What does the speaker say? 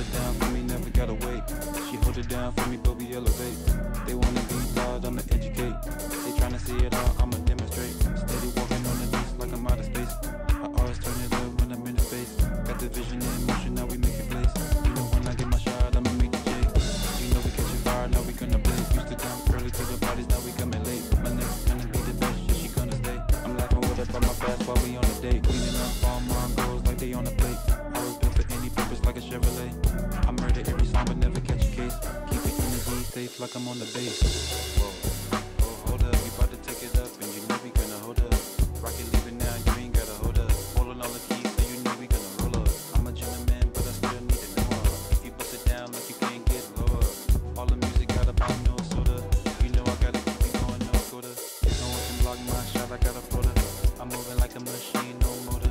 it down for me, never gotta wait. She hold it down for me, but we elevate. They wanna be loud, I'ma educate. They tryna see it all, I'ma demonstrate. Steady walking on the beach like I'm out of space. I always turn it up when I'm in the face. Got the vision in motion, now we make it place. You know when I get my shot, I'ma make the shake. You know we catching fire, now we gonna blaze. Used to come early to the parties, now we coming late. My next gonna be the best, yeah, she gonna stay. I'm laughing with her by my past while we on a date. Cleaning up all my goals like they on a plate. I was built for any purpose like a Chevrolet. I murder every song but never catch a case. Keep the energy safe like I'm on the base. Whoa, oh, hold up, you about to take it up, and you know we gonna hold up. Rocket leaving now, you ain't gotta hold up. Holding all the keys, so you know we gonna roll up. I'm a gentleman, but I still need it more. If you bust it down like you can't get lower. All the music got a pop, no soda. You know I gotta keep it going, no quota. No one can block my shot, I gotta photo. I'm moving like a machine, no motor.